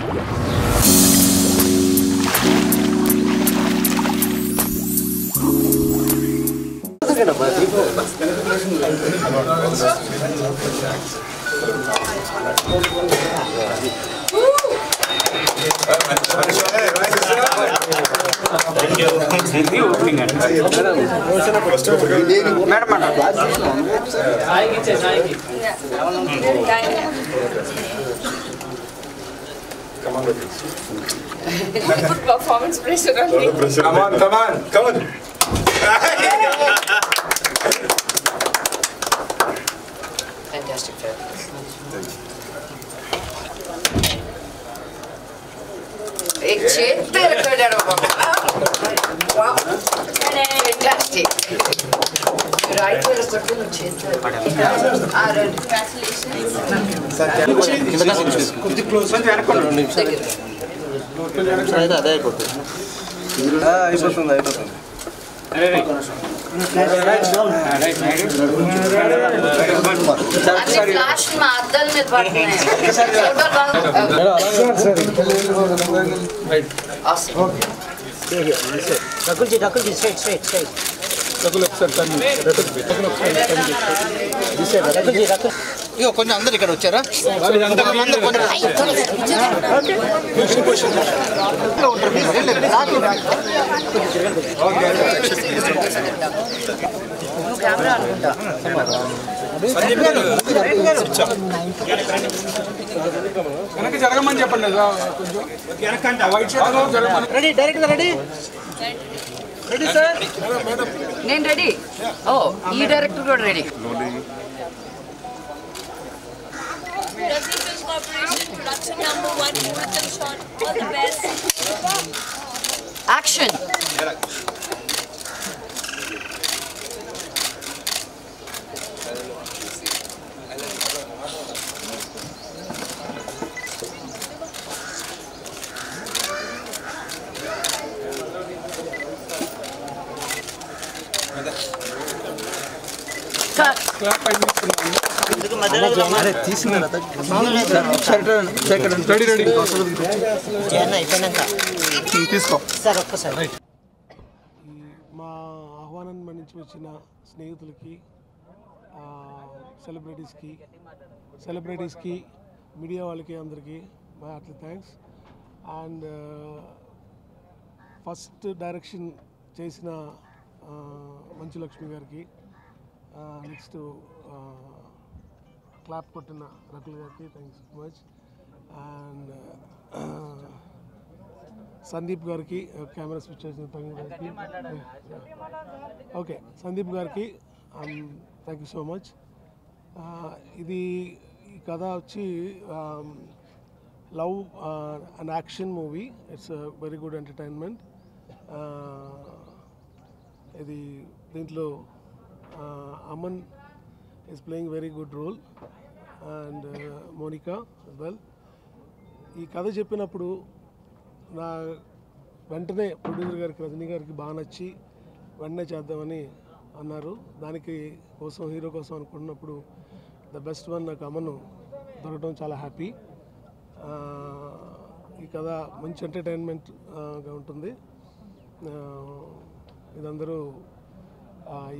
Put performance pressure on me. Come on, come on, come on. Fantastic job. Wow. Fantastic. Right here is the full congratulations. Could you close one? Right. Rakul sir, can you? Rakul sir, ready, sir? Madam. Name ready? Yeah. Oh, you director got ready. Rakul Film Corporation production #1, rhythm shot, all the best. Action. మా ఆహ్వానాన్ని మన్నించి వచ్చిన స్నేహితులకి సెలబ్రిటీస్కి media వాళ్ళకి అందరికీ మా heartly thanks. And first direction చేసిన మంచు లక్ష్మి గారికి, నెక్స్ట్ క్లాప్ కొట్టిన రకుల్ గారికి thanks so much. And Sandeep గారికి, కెమెరా స్విచ్ చేసిన గారికి, ఓకే సందీప్ గారికి థ్యాంక్ యూ సో మచ్. ఇది ఈ కథ వచ్చి love and action movie. It's very good entertainment. ఇది దీంట్లో Aman is playing very good role and Monica as well. ఈ కథ చెప్పినప్పుడు నా వెంటనే ప్రొడ్యూసర్ గారికి, రజనీ గారికి బాగా నచ్చి వెంటనే చేద్దామని అన్నారు. దానికి కోసం హీరో కోసం అనుకున్నప్పుడు ద బెస్ట్ వన్ నాకు అమను దొరకడం చాలా హ్యాపీ. ఈ కథ మంచి ఎంటర్టైన్మెంట్గా ఉంటుంది. ఇదందరూ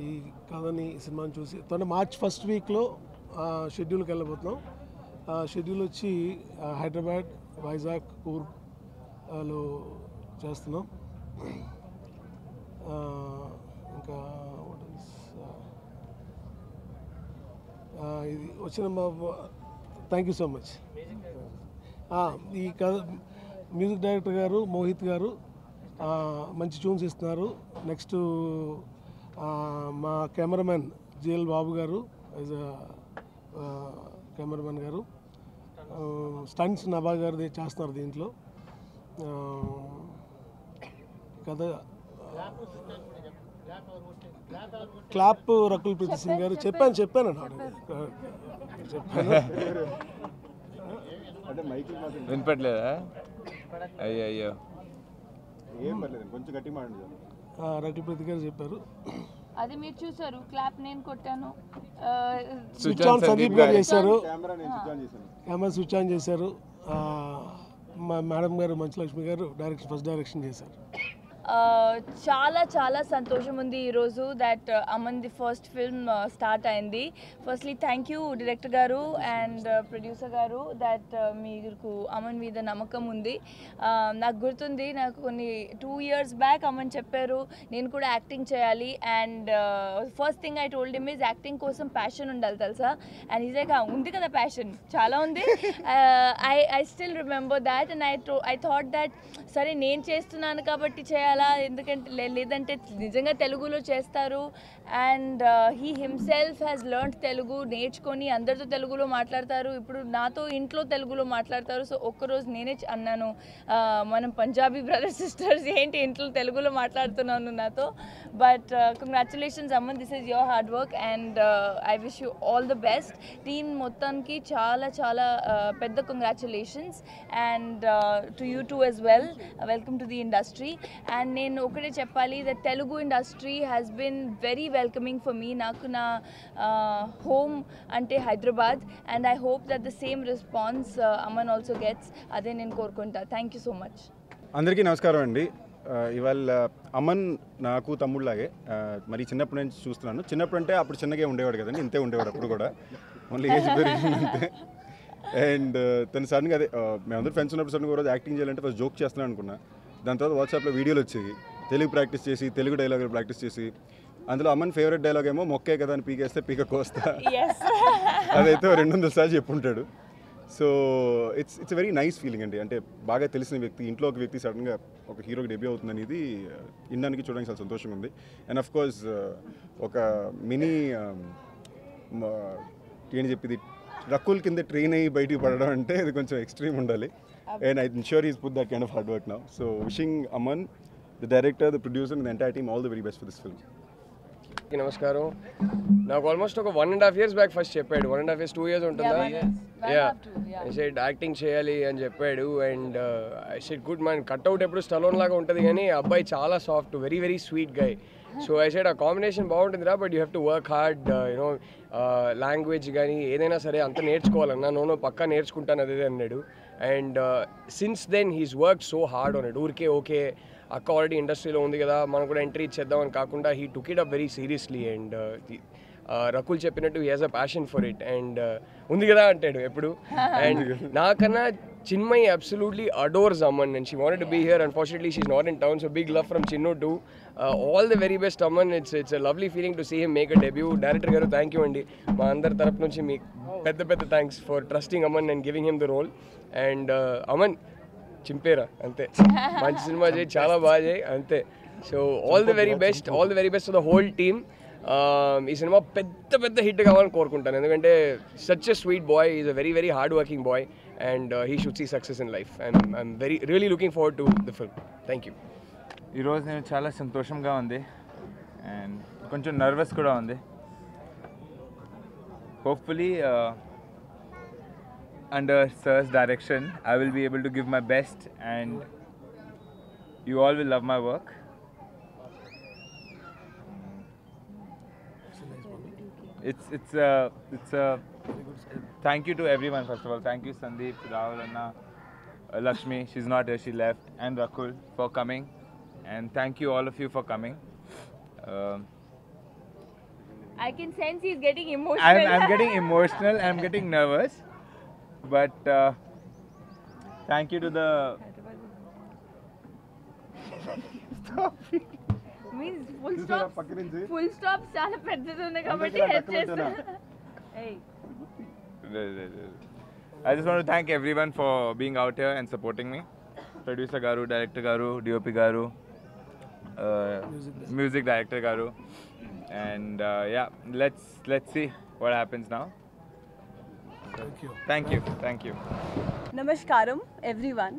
ఈ కథని, సినిమాని చూసి తను March 1st వీక్లో షెడ్యూల్కి వెళ్ళబోతున్నాం. షెడ్యూల్ వచ్చి హైదరాబాద్, వైజాగ్, కూర్గ్లో చేస్తున్నాం. ఇంకా ఇది వచ్చిన థ్యాంక్ యూ సో మచ్. ఈ కథ మ్యూజిక్ డైరెక్టర్ గారు మోహిత్ గారు మంచి ట్యూన్స్ ఇస్తున్నారు. నెక్స్ట్ మా కెమెరామెన్ JL బాబు గారు, యాజ్ కెమెరామెన్ గారు స్టంట్స్ నభా గారు చేస్తున్నారు. దీంట్లో కథ క్లాప్ రకుల్ ప్రీత్ సింగ్ గారు. చెప్పాను వినపడలేదా? అయ్యో కొంచెం గట్టిగా మాట్లాడండి. రకుల్ ప్రీత్ గారు చెప్పారు, అది మీరు చూసారు. క్లాప్ నేను కొట్టాను, స్విచ్ ఆన్ సందీప్ గారు చేశారు, కెమెరా స్విచ్ ఆన్ చేశారు. మేడం గారు మంచులక్ష్మి గారు డైరెక్షన్ ఫస్ట్ డైరెక్షన్ చేశారు. చాలా చాలా సంతోషం ఉంది ఈరోజు that Aman the first film start అయింది. ఫస్ట్లీ థ్యాంక్ యూ డైరెక్టర్ గారు అండ్ ప్రొడ్యూసర్ గారు దట్ మీకు అమన్ మీద నమ్మకం ఉంది. నాకు గుర్తుంది, నాకు కొన్ని 2 years బ్యాక్ అమన్ చెప్పారు నేను కూడా యాక్టింగ్ చేయాలి and first thing I told him is acting కోసం ప్యాషన్ ఉండాలి తెలుసా అండ్ ఈజ్ లైక్ ఉంది కదా ప్యాషన్ చాలా ఉంది. I still remember that and I thought that సరే నేను చేస్తున్నాను కాబట్టి చేయాలి, ఎందుకంటే లేదంటే నిజంగా తెలుగులో చేస్తారు and he himself has learned Telugu, నేర్చుకొని అందరితో తెలుగులో మాట్లాడతారు. ఇప్పుడు నాతో ఇంట్లో తెలుగులో మాట్లాడతారు. సో ఒక్కరోజు నేనే అన్నాను మనం పంజాబీ బ్రదర్స్ సిస్టర్స్ ఏంటి ఇంట్లో తెలుగులో మాట్లాడుతున్నాను నాతో. But congratulations Aman, this is your hard work and I wish you all the best. Team మొత్తానికి చాలా చాలా పెద్ద congratulations and to you too as well. Welcome to the industry. And నేను ఒకటే చెప్పాలి that Telugu industry has been very welcoming for me. నాకు నా home అంటే Hyderabad and I hope that the same response Aman also gets, అదే నేను కోరుకుంటా. Thank you so much. అందరికీ నమస్కారం అండి. ఇవాళ అమన్ నాకు తమ్ముళ్ళలాగే మరి చిన్నప్పటి నుంచి చూస్తున్నాను. చిన్నప్పుడు అంటే అప్పుడు చిన్నగా ఉండేవాడు కదండి, ఇంతే ఉండేవాడు అప్పుడు కూడా, ఓన్లీ ఏజ్ పెరిగింది అంతే. అండ్ తను సడన్గా అదే మేమందరూ ఫ్రెండ్స్ ఉన్నప్పుడు సడన్గా రోజు యాక్టింగ్ చేయాలంటే ఫస్ట్ జోక్ చేస్తున్నాను అనుకున్నా. దాని తర్వాత వాట్సాప్లో వీడియోలు వచ్చేవి, తెలుగు ప్రాక్టీస్ చేసి తెలుగు డైలాగులు ప్రాక్టీస్ చేసి అందులో అమన్ ఫేవరెట్ డైలాగ్ ఏమో మొక్కే కదా అని పీకేస్తే పీక కోస్తా, అదైతే 200 సార్లు చెప్పుంటాడు. So it's very nice feeling అండి. అంటే బాగా తెలిసిన వ్యక్తి, ఇంట్లో ఒక వ్యక్తి సడన్గా ఒక హీరోకి డెబ్యూ అవుతుంది అనేది వినడానికి చూడడానికి చాలా సంతోషంగా ఉంది. అండ్ ఆఫ్ కోర్స్ ఒక మినీ ఏంటి చెప్పేది రకుల్ కింద ట్రైన్ అయ్యి బయటికి పడడం అంటే ఇది కొంచెం ఎక్స్ట్రీమ్ ఉండాలి. And I'm sure he's put that kind of hard work now. So wishing Aman, the director, the producer and the entire team all the very best for this film. నమస్కారం. నాకు almost ఒక 1.5 years back first చెప్పాడు, 1.5 years 2 years ఉంటుందా, I said acting చేయాలి అని చెప్పాడు. And I said good man, cutout ఎప్పుడు Stallone లాగా ఉంటుంది కానీ అబ్బాయి చాలా soft, very very sweet guy. So I said ఆ కాంబినేషన్ బాగుంటుందిరా, but you have to work hard, you know language కానీ ఏదైనా సరే అంత నేర్చుకోవాలన్నా. నోనో పక్కా నేర్చుకుంటాను అదే అన్నాడు. And since then he's work so hard on it. ఊరికే ఓకే అక్క ఆల్రెడీ ఇండస్ట్రీలో ఉంది కదా మనం కూడా ఎంట్రీ ఇచ్చేద్దామని కాకుండా he took it up very seriously. And Rakul చెప్పినట్టు he has a passion for it and ఉంది కదా అంటాడు ఎప్పుడు. అండ్ నాకన్నా Chinmay absolutely adores Aman and she wanted to be here. Unfortunately, she's not in town. So big love from Chinnu too. All the very best, Aman. It's a lovely feeling to see him make a debut. Director garu, thank you andi. Ma andar taraf nunchi meek pedda thanks for trusting Aman and giving him the role. And Aman chimpera ante. Manchi cinema je chaala baaje ante. So all the very best. All the very best to the whole team. ఈ సినిమా పెద్ద hit కావాలని కోరుకుంటాను ఎందుకంటే such a sweet boy, is a very very hard working boy and he should see success in life and I'm very really looking forward to the film. Thank you. ఈరోజు నేను చాలా సంతోషంగా ఉంది అండ్ కొంచెం nervous కూడా ఉంది. Hopefully under sir's direction I will be able to give my best and you all will love my work. It's a thank you to everyone. First of all, thank you Sandeep, Rahul, Anna, Lakshmi. She's not here, she left, and Rakul for coming. And thank you all of you for coming. I can sense he's getting emotional. I'm getting emotional. I'm getting nervous. But thank you to the. Stop it. means full stop chaala peddadu unna kabatti help chestha. Hey, I just want to thank everyone for being out here and supporting me. Producer garu, director garu, DOP garu, music director garu, and yeah, let's see what happens now. Thank you. Namaskaram everyone,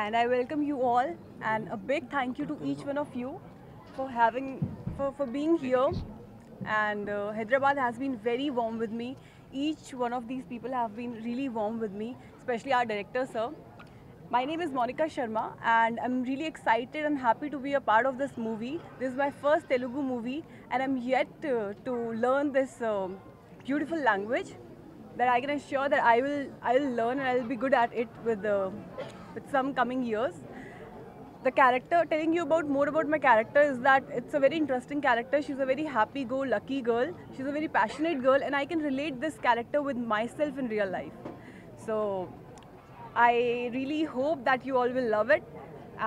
and I welcome you all, and a big thank you to each one of you for being here. And Hyderabad has been very warm with me. Each one of these people have been really warm with me, especially our director sir. My name is Monica Sharma and I'm really excited and happy to be a part of this movie. This is my first Telugu movie and I'm yet to learn this beautiful language that I can assure that I will learn and I'll be good at it with with some coming years. The character, telling you about more about my character, is that it's a very interesting character. She's a very happy-go-lucky girl. She's a very passionate girl, and I can relate this character with myself in real life. So I really hope that you all will love it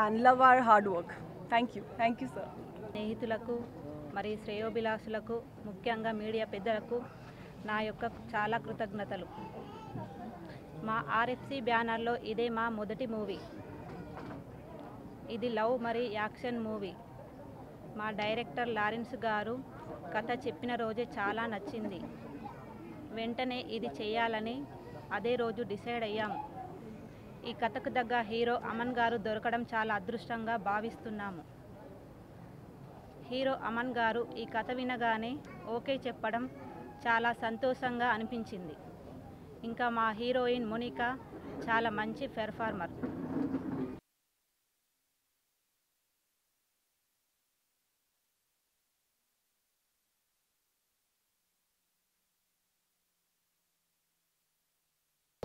and love our hard work. Thank you, sir. Nehitulaku, mari shreyobhilasulaku, mukyanga media peddalaku, na yokka chala krutagnatalu. Ma RFC bannerlo ide ma modati movie. ఇది love మరి action movie. మా director Lawrence గారు కథ చెప్పిన రోజే చాలా నచ్చింది. వెంటనే ఇది చేయాలని అదే రోజు డిసైడ్ అయ్యాం. ఈ కథకు తగ్గ హీరో అమన్ గారు దొరకడం చాలా అదృష్టంగా భావిస్తున్నాము. హీరో అమన్ గారు ఈ కథ వినగానే ఓకే చెప్పడం చాలా సంతోషంగా అనిపించింది. ఇంకా మా హీరోయిన్ మోనికా చాలా మంచి performer.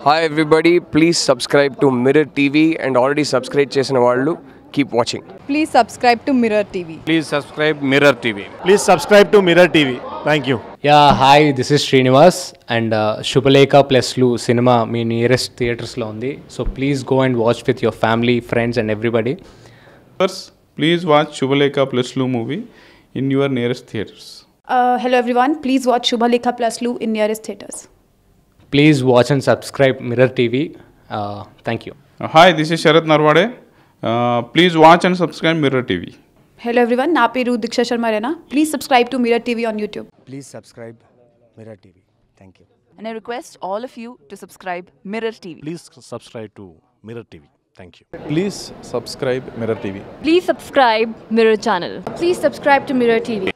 Hi everybody, please subscribe to Mirror TV and already subscribe Cheshana Wadlu. Keep watching. Please subscribe to Mirror TV. Please subscribe Mirror TV. Please subscribe to Mirror TV. Thank you. Yeah, hi, this is Srinivas and Shubhalekha Plus Lu cinema, my nearest theatres lo undi. So please go and watch with your family, friends and everybody. First, please watch Shubhalekha Plus Lu movie in your nearest theatres. Hello everyone, please watch Shubhalekha Plus Lu in nearest theatres. Please watch and subscribe Mirror TV. Thank you. Hi, this is Sharad Narwade. Please watch and subscribe Mirror TV. Hello everyone, Napi Rudiksha Sharma Rena. Please subscribe to Mirror TV on YouTube. Please subscribe Mirror TV. Thank you. And I request all of you to subscribe Mirror TV. Please subscribe to Mirror TV. Thank you. Please subscribe Mirror TV. Please subscribe Mirror Channel. Please subscribe to Mirror TV.